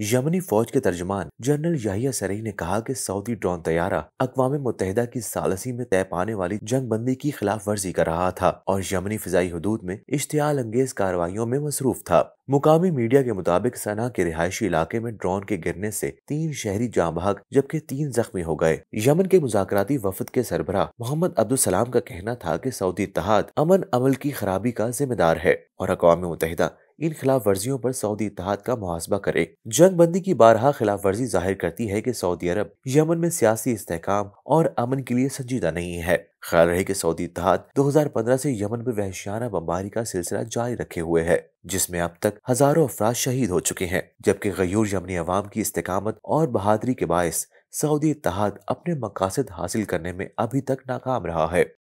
यमनी फौज के तर्जमान जनरल याहिया सरीह ने कहा कि सऊदी ड्रोन तैयारा अक़वाम मुत्तहिदा की सालसी में तय पाने वाली जंगबंदी की खिलाफ वर्जी कर रहा था और यमनी फिजाई हदूद में इश्तियाल अंगेज कार्रवाइयों में मसरूफ था। मुकामी मीडिया के मुताबिक सना के रिहायशी इलाके में ड्रोन के गिरने से 3 शहरी जांबाग जबकि 3 जख्मी हो गए। यमन के मुज़ाकराती वफद के सरबराह मोहम्मद अब्दुलसलम का कहना था कि सऊदी इत्तेहाद अमन अमल की खराबी का जिम्मेदार है और अक़वाम मुत्तहिदा इन खिलाफ वर्जियों पर सऊदी इत्तेहाद का मुहासबा करे। जंगबंदी की बारहा खिलाफ वर्जी जाहिर करती है कि सऊदी अरब यमन में सियासी इस्तेहकाम और अमन के लिए संजीदा नहीं है। ख्याल रहे कि सऊदी इत्तेहाद 2015 से यमन में वहशियाना बमबारी का सिलसिला जारी रखे हुए है जिसमें अब तक हजारों अफराद शहीद हो चुके हैं, जबकि गयूर यमनी अवाम की इस्तेकामत और बहादरी के बायस सऊदी इत्तेहाद अपने मकासद हासिल करने में अभी तक नाकाम रहा है।